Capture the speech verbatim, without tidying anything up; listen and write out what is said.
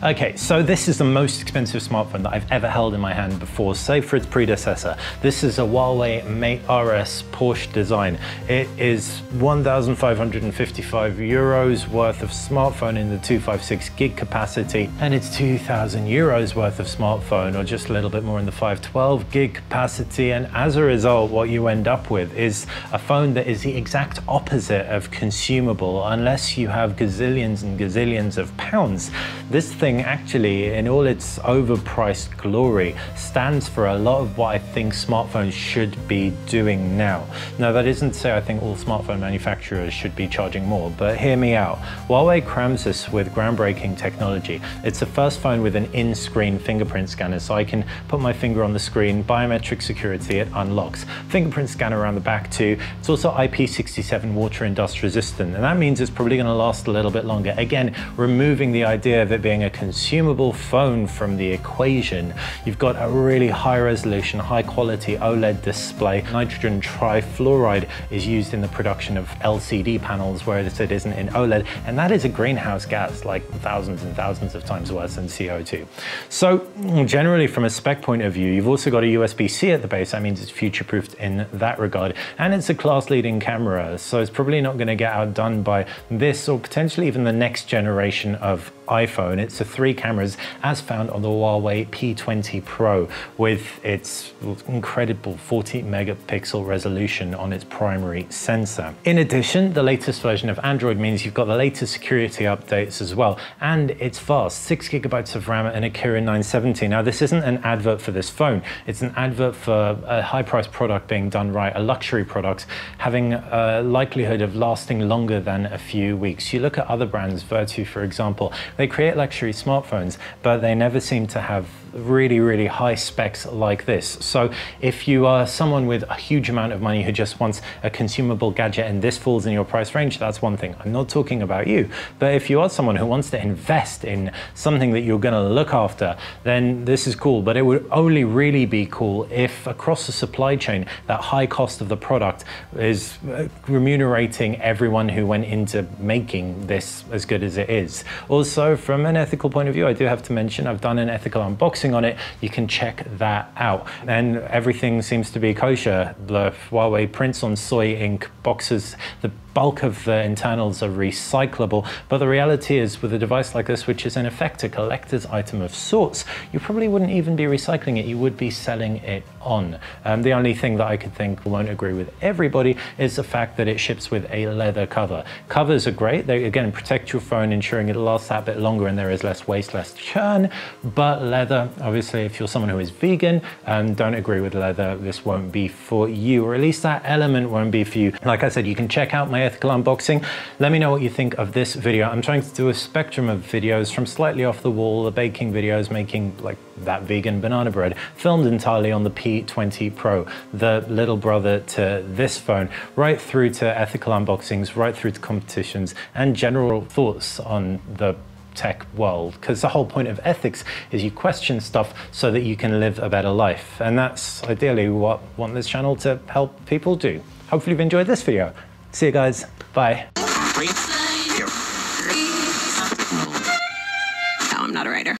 Okay, so this is the most expensive smartphone that I've ever held in my hand before, save for its predecessor. This is a Huawei Mate R S Porsche Design. It is one thousand five hundred fifty-five euros worth of smartphone in the two fifty-six gig capacity, and it's two thousand euros worth of smartphone, or just a little bit more in the five twelve gig capacity. And as a result, what you end up with is a phone that is the exact opposite of consumable, unless you have gazillions and gazillions of pounds. This thing actually, in all its overpriced glory, stands for a lot of what I think smartphones should be doing now. Now, that isn't to say I think all smartphone manufacturers should be charging more, but hear me out. Huawei crams us with groundbreaking technology. It's the first phone with an in-screen fingerprint scanner, so I can put my finger on the screen, biometric security, it unlocks. Fingerprint scanner around the back too. It's also I P sixty-seven water and dust resistant, and that means it's probably going to last a little bit longer. Again, removing the idea of it being a consumable phone from the equation. You've got a really high resolution, high quality OLED display. Nitrogen trifluoride is used in the production of L C D panels, whereas it isn't in OLED, and that is a greenhouse gas, like thousands and thousands of times worse than C O two. So generally, from a spec point of view, you've also got a U S B C at the base. That means it's future-proofed in that regard, and it's a class-leading camera, so it's probably not going to get outdone by this or potentially even the next generation of iPhone. It's a three cameras as found on the Huawei P twenty Pro, with its incredible forty megapixel resolution on its primary sensor. In addition, the latest version of Android means you've got the latest security updates as well, and it's fast, six gigabytes of RAM and a Kirin nine seventy. Now, this isn't an advert for this phone. It's an advert for a high-priced product being done right, a luxury product having a likelihood of lasting longer than a few weeks. You look at other brands, Vertu, for example, they create luxury smartphones, but they never seem to have really, really high specs like this. So if you are someone with a huge amount of money who just wants a consumable gadget and this falls in your price range, that's one thing. I'm not talking about you. But if you are someone who wants to invest in something that you're going to look after, then this is cool. But it would only really be cool if across the supply chain, that high cost of the product is remunerating everyone who went into making this as good as it is. Also, from an ethical point of view, I do have to mention I've done an ethical unboxing on it. You can check that out. And everything seems to be kosher. The Huawei prints on soy ink boxes, the bulk of the internals are recyclable, but the reality is, with a device like this, which is in effect a collector's item of sorts, you probably wouldn't even be recycling it, you would be selling it on. Um, the only thing that I could think won't agree with everybody is the fact that it ships with a leather cover. Covers are great, they again protect your phone, ensuring it lasts that bit longer and there is less waste, less churn, but leather, obviously if you're someone who is vegan and don't agree with leather, this won't be for you, or at least that element won't be for you. Like I said, you can check out my ethical unboxing. Let me know what you think of this video. I'm trying to do a spectrum of videos, from slightly off the wall, the baking videos, making like that vegan banana bread, filmed entirely on the P twenty Pro, the little brother to this phone, right through to ethical unboxings, right through to competitions and general thoughts on the tech world, because the whole point of ethics is you question stuff so that you can live a better life, and that's ideally what I want this channel to help people do. Hopefully you've enjoyed this video. See you guys, bye.